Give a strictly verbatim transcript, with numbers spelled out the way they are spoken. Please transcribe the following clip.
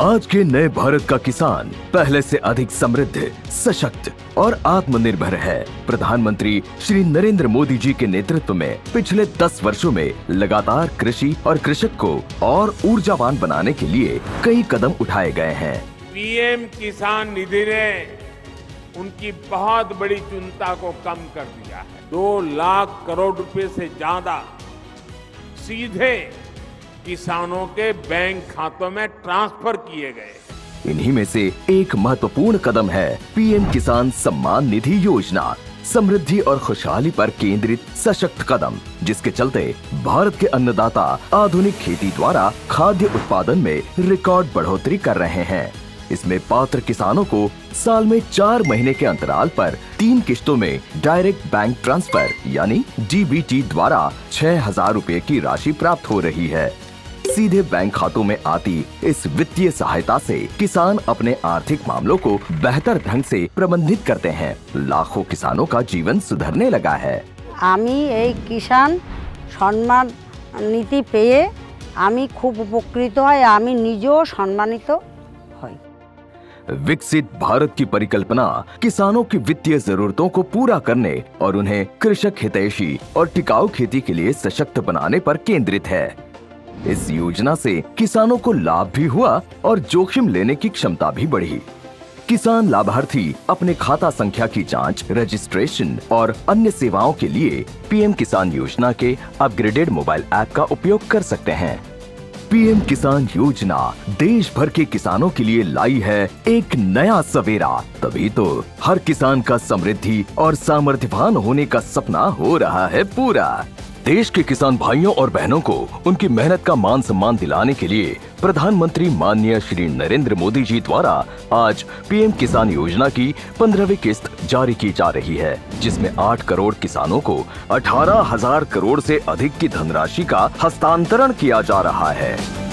आज के नए भारत का किसान पहले से अधिक समृद्ध, सशक्त और आत्मनिर्भर है। प्रधानमंत्री श्री नरेंद्र मोदी जी के नेतृत्व में पिछले दस वर्षों में लगातार कृषि और कृषक को और ऊर्जावान बनाने के लिए कई कदम उठाए गए हैं। पीएम किसान निधि ने उनकी बहुत बड़ी चिंता को कम कर दिया है। दो लाख करोड़ रुपए से ज्यादा सीधे किसानों के बैंक खातों में ट्रांसफर किए गए। इन्हीं में से एक महत्वपूर्ण कदम है पीएम किसान सम्मान निधि योजना, समृद्धि और खुशहाली पर केंद्रित सशक्त कदम, जिसके चलते भारत के अन्नदाता आधुनिक खेती द्वारा खाद्य उत्पादन में रिकॉर्ड बढ़ोतरी कर रहे हैं। इसमें पात्र किसानों को साल में चार महीने के अंतराल पर तीन किश्तों में डायरेक्ट बैंक ट्रांसफर यानी डीबीटी द्वारा छह हजार रूपए की राशि प्राप्त हो रही है। सीधे बैंक खातों में आती इस वित्तीय सहायता से किसान अपने आर्थिक मामलों को बेहतर ढंग से प्रबंधित करते हैं। लाखों किसानों का जीवन सुधरने लगा है। आमी एक किसान सम्मान नीति पेये आमी खूब उपकृत हई, आमी निजेओ सम्मानित हई। विकसित भारत की परिकल्पना किसानों की वित्तीय जरूरतों को पूरा करने और उन्हें कृषक हितैषी और टिकाऊ खेती के लिए सशक्त बनाने पर केंद्रित है। इस योजना से किसानों को लाभ भी हुआ और जोखिम लेने की क्षमता भी बढ़ी। किसान लाभार्थी अपने खाता संख्या की जांच, रजिस्ट्रेशन और अन्य सेवाओं के लिए पीएम किसान योजना के अपग्रेडेड मोबाइल ऐप का उपयोग कर सकते हैं। पीएम किसान योजना देश भर के किसानों के लिए लाई है एक नया सवेरा, तभी तो हर किसान का समृद्धि और सामर्थ्यवान होने का सपना हो रहा है पूरा। देश के किसान भाइयों और बहनों को उनकी मेहनत का मान सम्मान दिलाने के लिए प्रधानमंत्री माननीय श्री नरेंद्र मोदी जी द्वारा आज पीएम किसान योजना की पंद्रहवीं किस्त जारी की जा रही है, जिसमें आठ करोड़ किसानों को अठारह हजार करोड़ से अधिक की धनराशि का हस्तांतरण किया जा रहा है।